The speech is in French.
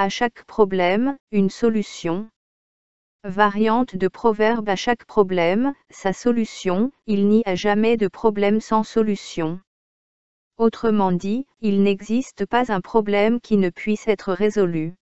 À chaque problème, une solution. Variante de proverbe à chaque problème, sa solution, il n'y a jamais de problème sans solution. Autrement dit, il n'existe pas un problème qui ne puisse être résolu.